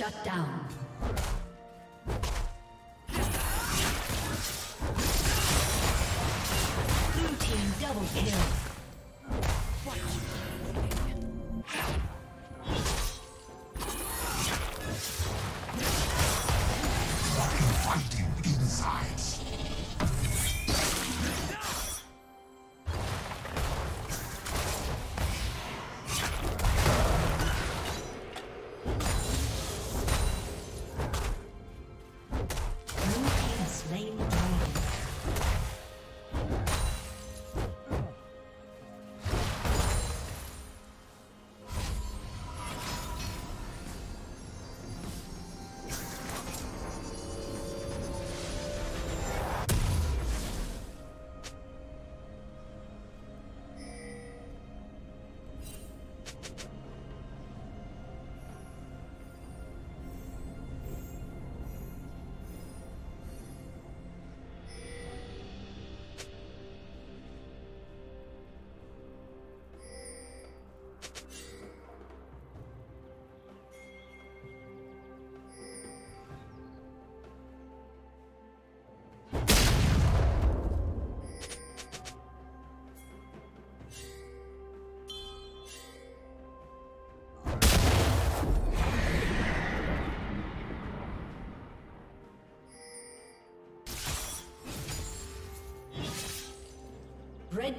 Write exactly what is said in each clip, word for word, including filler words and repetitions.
Shut down. Blue team double kill. Red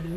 Blue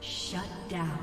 Shut down.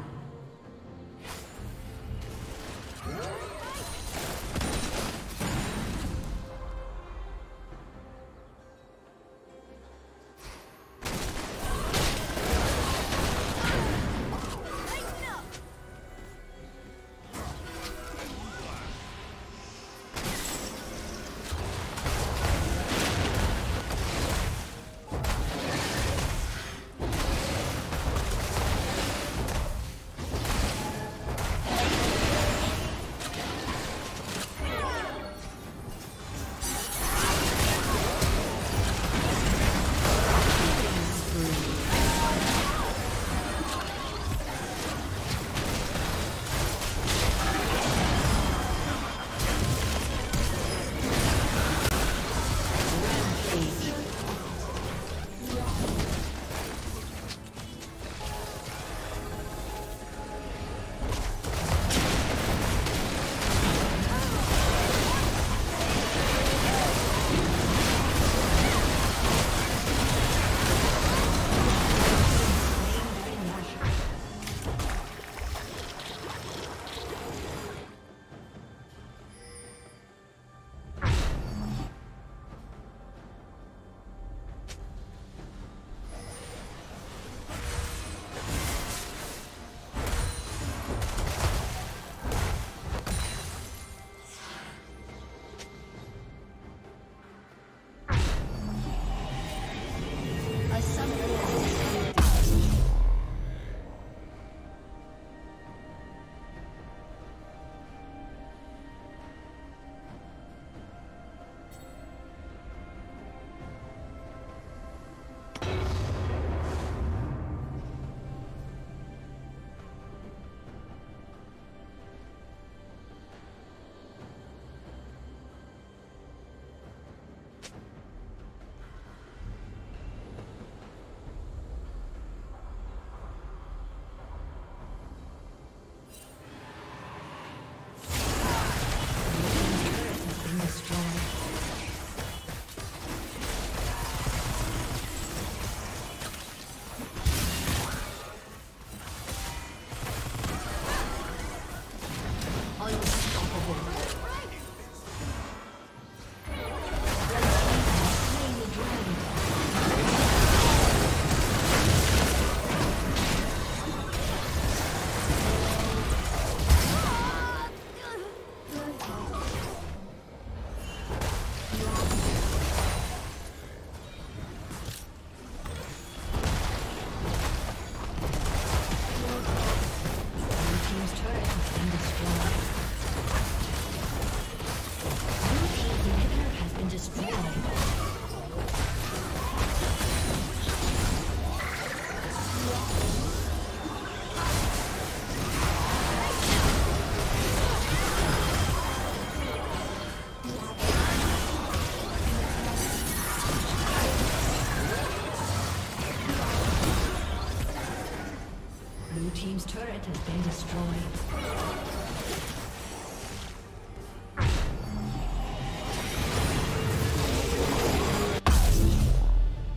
Turret has been destroyed.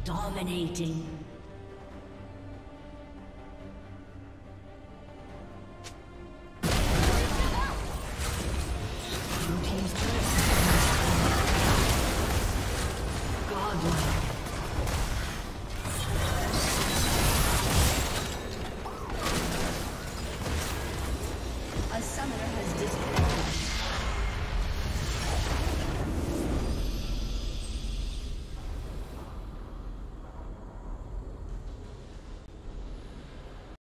Dominating.